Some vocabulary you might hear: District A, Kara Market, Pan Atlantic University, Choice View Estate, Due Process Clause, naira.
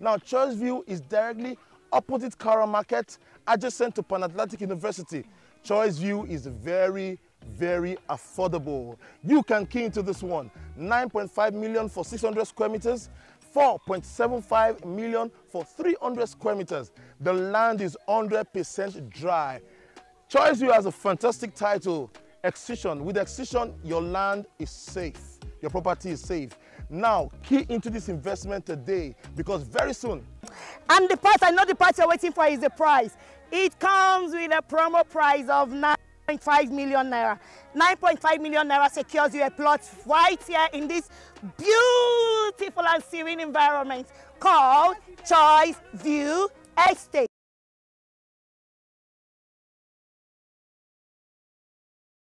Now, Choice View is directly opposite Kara Market, adjacent to Pan Atlantic University. Choice View is very, very affordable. You can key into this one. 9.5 million for 600 square meters, 4.75 million for 300 square meters. The land is 100% dry. Choice View has a fantastic title, Excision. With Excision, your land is safe. Your property is safe. Now, key into this investment today, because very soon. And the part, I know the part you're waiting for is the price. It comes with a promo price of 9.5 million naira. 9.5 million naira secures you a plot right here in this beautiful and serene environment called Choice View Estate.